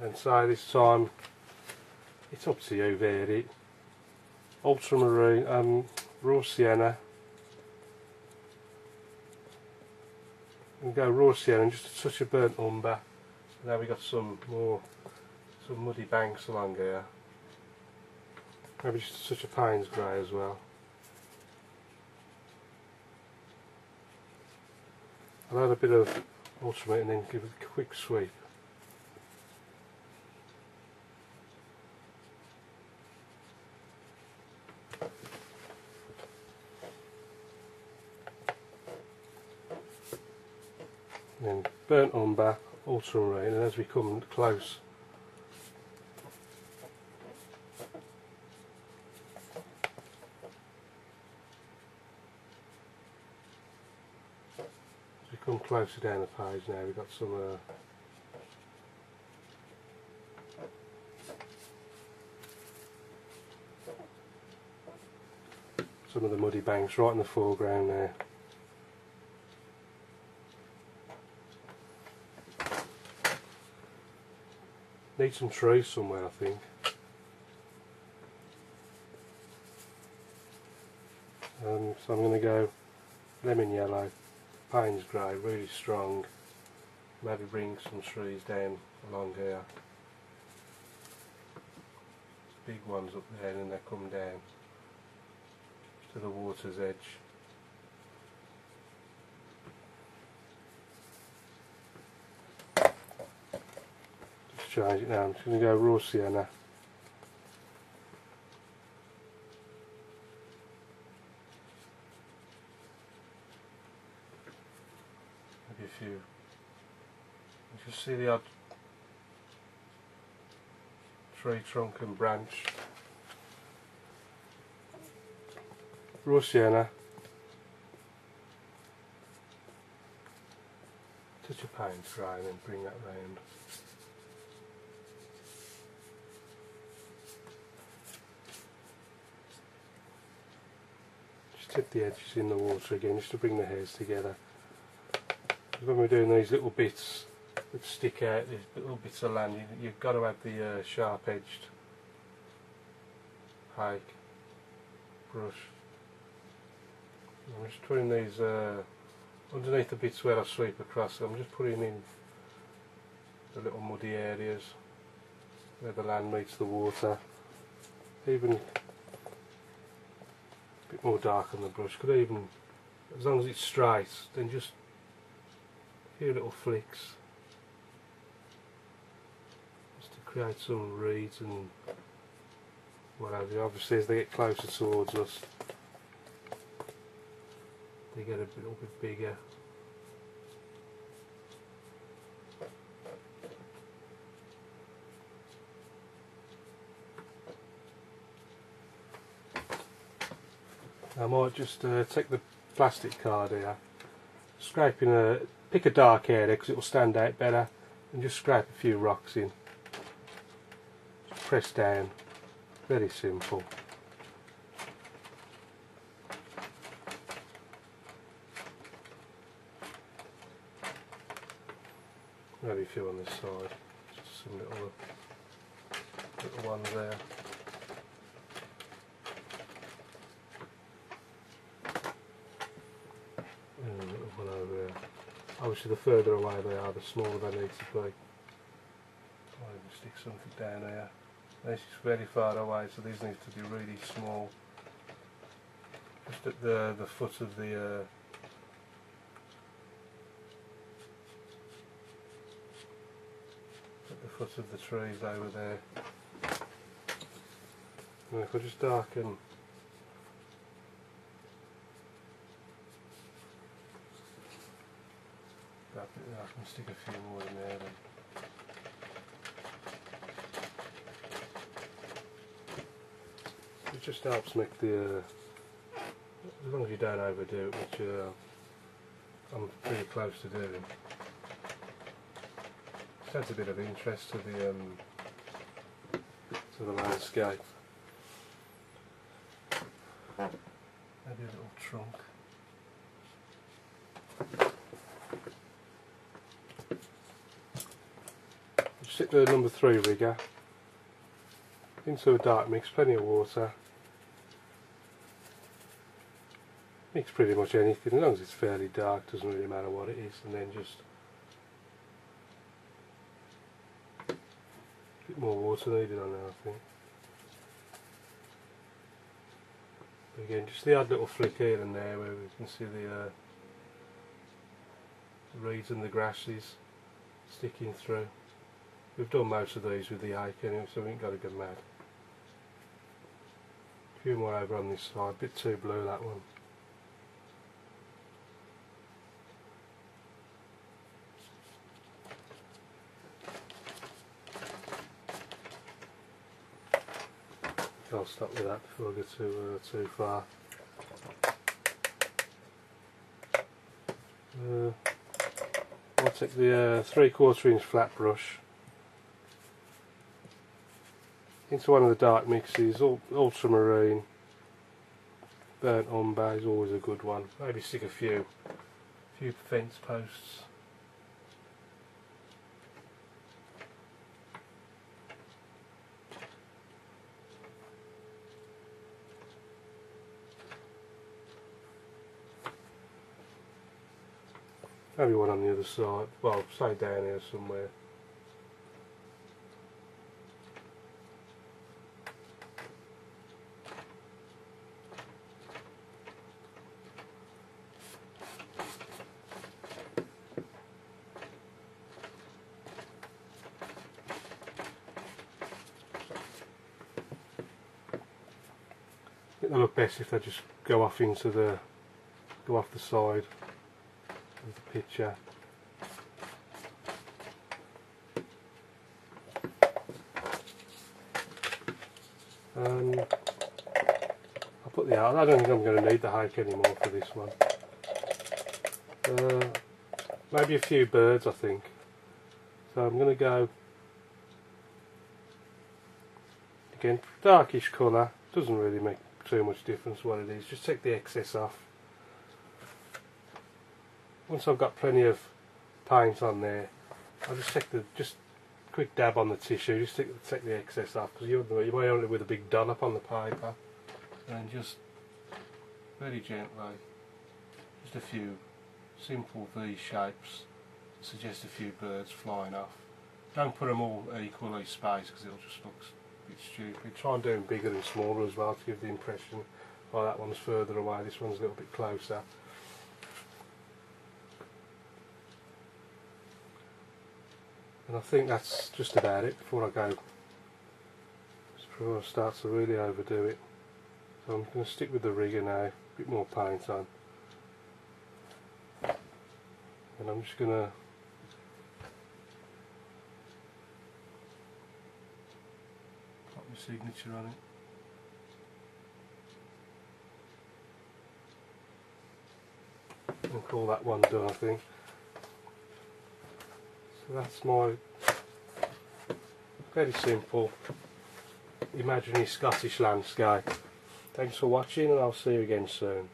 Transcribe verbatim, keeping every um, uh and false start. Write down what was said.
And so this time it's up to you really. Ultramarine and um, Raw Sienna. And go Raw Sienna and just a touch of burnt umber. So now we've got some more some muddy banks along here. Maybe just a touch of Payne's Grey as well. I'll add a bit of ultramate and then give it a quick sweep. Then burnt umber, ultramarine, and as we come close, as we come closer down the page now, we've got some uh, some of the muddy banks right in the foreground there. Need some trees somewhere, I think. Um, so I'm going to go lemon yellow, Payne's Grey, really strong. Maybe bring some trees down along here. Big ones up there, and then they come down to the water's edge. Change it now. I'm just going to go Raw Sienna. Maybe a few. You can see the odd tree trunk and branch. Raw Sienna. Touch of Payne's Grey and then bring that round. Tip the edges in the water again just to bring the hairs together. When we're doing these little bits that stick out, these little bits of land, you, you've got to have the uh, sharp edged hake, brush. I'm just putting these uh, underneath the bits where I sweep across, I'm just putting in the little muddy areas where the land meets the water. Even bit more dark on the brush, could even, as long as it's straight, then just a few little flicks just to create some reeds and whatever. Obviously as they get closer towards us they get a little bit bigger. I might just uh, take the plastic card here, scraping a, pick a dark area because it will stand out better, and just scrape a few rocks in. Just press down, very simple. Maybe a few on this side, just some little, little ones there. Obviously the further away they are, the smaller they need to be. I'll even stick something down here. This is very far away, so these need to be really small. Just at the, the foot of the... Uh, at the foot of the trees over there. And if I just darken... I can stick a few more in there then. It just helps make the, uh, as long as you don't overdo it, which uh, I'm pretty close to doing. Just adds a bit of interest to the um, to the landscape. Maybe a little trunk. stick the number three rigger into a dark mix, plenty of water. Mix pretty much anything, as long as it's fairly dark, doesn't really matter what it is, and then just a bit more water needed on there, I think. But again, just the odd little flick here and there where we can see the, uh, the reeds and the grasses sticking through. We've done most of these with the hike anyway, so we ain't got to go mad. A few more over on this side, a bit too blue that one. I'll stop with that before I go too, uh, too far. Uh, I'll take the uh, three quarter inch flat brush into one of the dark mixes. Ultramarine, Burnt Umber is always a good one. Maybe stick a few, few fence posts. Maybe one on the other side, well, say down here somewhere. I think they look best if they just go off into the, go off the side. The picture. Um, I'll put the out. I don't think I'm going to need the hike anymore for this one. Uh, maybe a few birds, I think. So I'm going to go again darkish colour. Doesn't really make too much difference what it is. Just take the excess off. Once I've got plenty of paint on there, I'll just take the just quick dab on the tissue, just take, take the excess off, because you you might end up with a big dollop on the paper, and just very gently, just a few simple V shapes, suggest a few birds flying off. Don't put them all equally spaced because it'll just look a bit stupid. Try and do them bigger and smaller as well to give the impression, oh, that one's further away, this one's a little bit closer. And I think that's just about it before I go, before I start to really overdo it. So I'm going to stick with the rigger now, a bit more paint on. And I'm just going to pop my signature on it. And call that one done, I think. That's my very simple imaginary Scottish landscape. Thanks for watching, and I'll see you again soon.